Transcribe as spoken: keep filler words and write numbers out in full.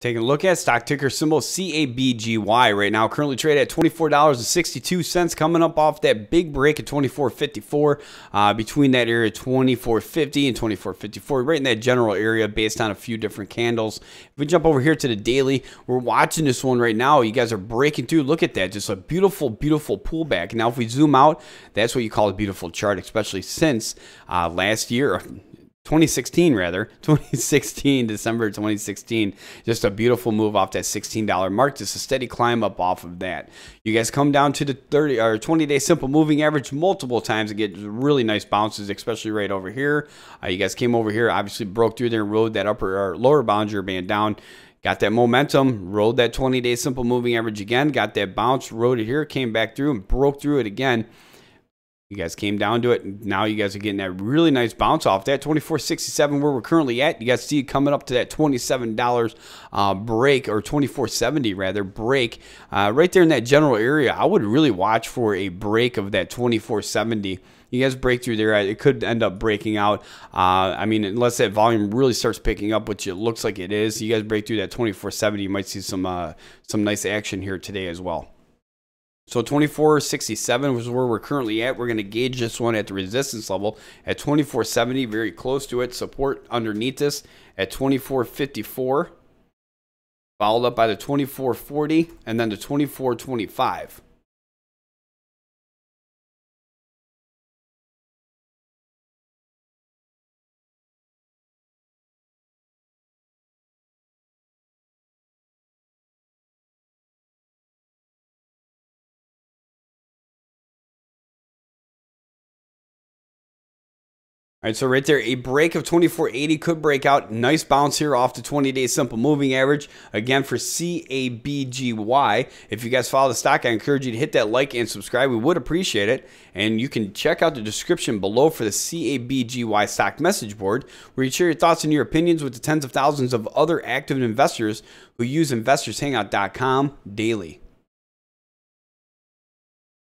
Taking a look at stock ticker symbol C A B G Y right now, currently traded at twenty-four dollars and sixty-two cents, coming up off that big break at twenty-four fifty-four, uh, between that area twenty-four fifty and twenty-four fifty-four, right in that general area based on a few different candles. If we jump over here to the daily, we're watching this one right now. You guys are breaking through. Look at that. Just a beautiful, beautiful pullback. Now, if we zoom out, that's what you call a beautiful chart, especially since uh, last year. twenty sixteen rather, twenty sixteen, December twenty sixteen, just a beautiful move off that sixteen dollar mark, just a steady climb up off of that. You guys come down to the thirty or twenty day simple moving average multiple times and get really nice bounces, especially right over here. Uh, you guys came over here, obviously broke through there and rode that upper or lower boundary band down. Got that momentum, rode that twenty day simple moving average again, got that bounce, rode it here, came back through and broke through it again. You guys came down to it. Now you guys are getting that really nice bounce off that twenty-four sixty-seven where we're currently at. You guys see it coming up to that twenty-seven dollar uh, break, or twenty-four seventy rather break, uh, right there in that general area. I would really watch for a break of that twenty-four seventy. You guys break through there, it could end up breaking out. Uh, I mean, unless that volume really starts picking up, which it looks like it is. You guys break through that twenty-four seventy, you might see some uh, some nice action here today as well. So twenty-four sixty-seven was where we're currently at. We're going to gauge this one at the resistance level at twenty-four seventy, very close to it. Support underneath this at twenty-four fifty-four, followed up by the twenty-four forty, and then the twenty-four twenty-five. All right, so right there, a break of twenty-four eighty could break out. Nice bounce here off the twenty day simple moving average. Again, for C A B G Y. If you guys follow the stock, I encourage you to hit that like and subscribe. We would appreciate it. And you can check out the description below for the C A B G Y stock message board, where you share your thoughts and your opinions with the tens of thousands of other active investors who use investors hangout dot com daily.